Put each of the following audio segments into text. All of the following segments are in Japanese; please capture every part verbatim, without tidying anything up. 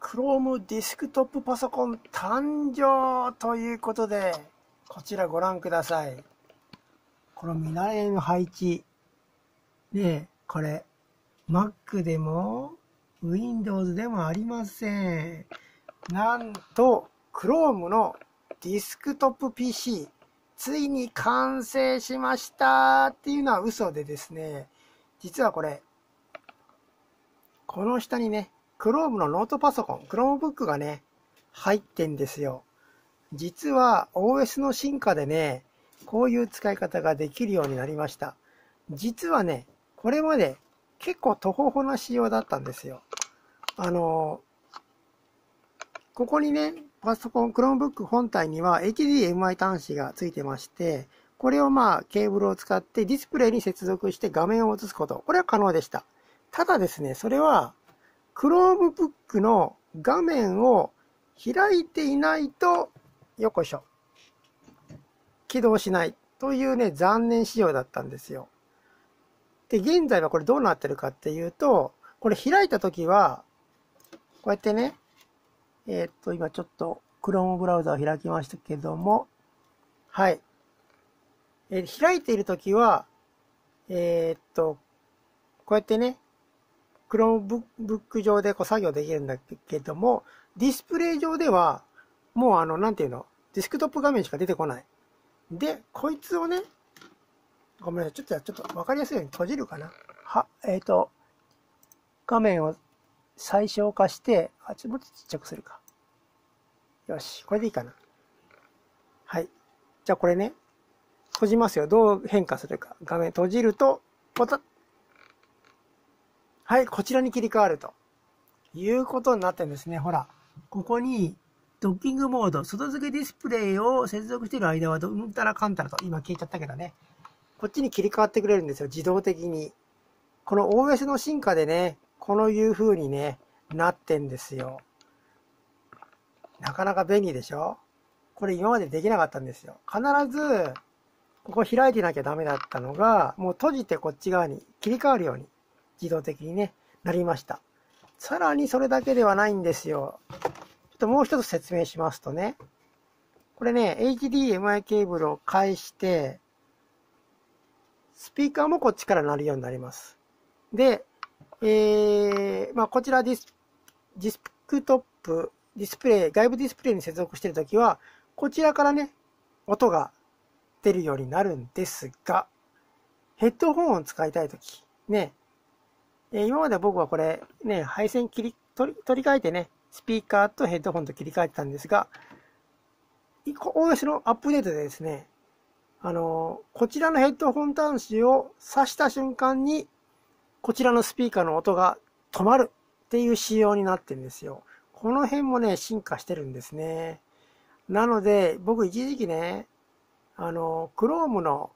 Chrome デスクトップパソコン誕生ということで、こちらご覧ください。この見習いの配置。ねえ、これ、Mac でも Windows でもありません。なんと、Chrome のディスクトップ ピーシー、ついに完成しましたっていうのは嘘でですね、実はこれ、この下にね、Chrome のノートパソコン、Chromebook がね、入ってんですよ。実は オーエス の進化でね、こういう使い方ができるようになりました。実はね、これまで結構トホホな仕様だったんですよ。あの、ここにね、パソコン、Chromebook 本体には エイチディーエムアイ 端子がついてまして、これをまあケーブルを使ってディスプレイに接続して画面を映すこと。これは可能でした。ただですね、それは、Chromebook の画面を開いていないと、よこしょ。起動しないというね、残念仕様だったんですよ。で、現在はこれどうなってるかっていうと、これ開いたときは、こうやってね、えー、っと、今ちょっと Chrome ブラウザを開きましたけども、はい。えー、開いているときは、えー、っと、こうやってね、Chromebook 上でこう作業できるんだけども、ディスプレイ上では、もうあの、なんていうの、デスクトップ画面しか出てこない。で、こいつをね、ごめんなさい、ちょっと、ちょっと分かりやすいように閉じるかな。は、えっと、画面を最小化して、あ、ちょっともっとちっちゃくするか。よし、これでいいかな。はい。じゃあこれね、閉じますよ。どう変化するか。画面閉じると、ポタッ。はい、こちらに切り替わるということになってるんですね。ほら、ここにドッキングモード、外付けディスプレイを接続している間はどうんたらかんたらと、今消えちゃったけどね、こっちに切り替わってくれるんですよ、自動的に。この オーエス の進化でね、このいう風にね、なってんですよ。なかなか便利でしょ？これ今までできなかったんですよ。必ず、ここ開いてなきゃダメだったのが、もう閉じてこっち側に切り替わるように。自動的にね、なりました。さらにそれだけではないんですよ。ちょっともう一つ説明しますとね、これね、エイチディーエムアイ ケーブルを介して、スピーカーもこっちから鳴るようになります。で、えー、まあこちらディス、ディスクトップ、ディスプレイ、外部ディスプレイに接続しているときは、こちらからね、音が出るようになるんですが、ヘッドホンを使いたいとき、ね、今まで僕はこれ、ね、配線切り取り、取り替えてね、スピーカーとヘッドホンと切り替えてたんですが、オーエス のアップデートでですね、あの、こちらのヘッドホン端子を挿した瞬間に、こちらのスピーカーの音が止まるっていう仕様になってるんですよ。この辺もね、進化してるんですね。なので、僕一時期ね、あの、Chrome の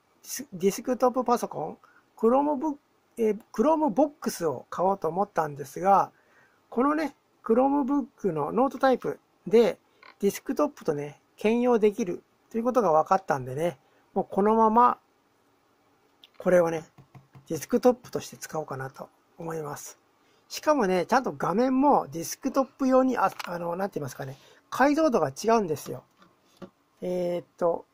ディスクトップパソコン、Chromebookえー、Chromebox を買おうと思ったんですが、このね、Chromebook のノートタイプでディスクトップとね、兼用できるということが分かったんでね、もうこのまま、これをね、ディスクトップとして使おうかなと思います。しかもね、ちゃんと画面もディスクトップ用に、あ、あの、なんて言いますかね、解像度が違うんですよ。えー、っと、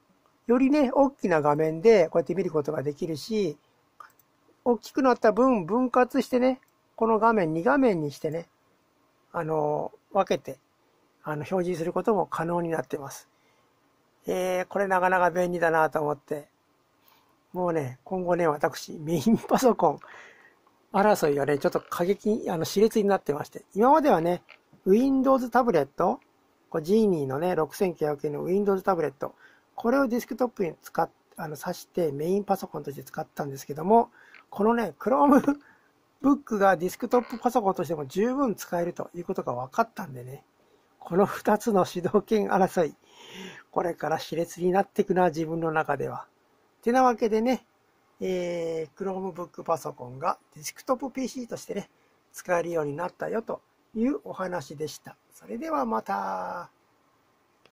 よりね、大きな画面でこうやって見ることができるし、大きくなった分、分割してね、この画面に画面にしてね、あの、分けて、あの、表示することも可能になってます。えー、これなかなか便利だなと思って、もうね、今後ね、私、メインパソコン争いがね、ちょっと過激に、あの、熾烈になってまして、今まではね、Windows タブレット、ジーニーのね、ろくせんきゅうひゃくえんの Windows タブレット、これをデスクトップに使っ、あの、挿してメインパソコンとして使ったんですけども、このね、Chromebook がディスクトップパソコンとしても十分使えるということが分かったんでね、このふたつの主導権争い、これから熾烈になっていくな、自分の中では。てなわけでね、えー、Chromebook パソコンがディスクトップ ピーシー としてね、使えるようになったよというお話でした。それではまた。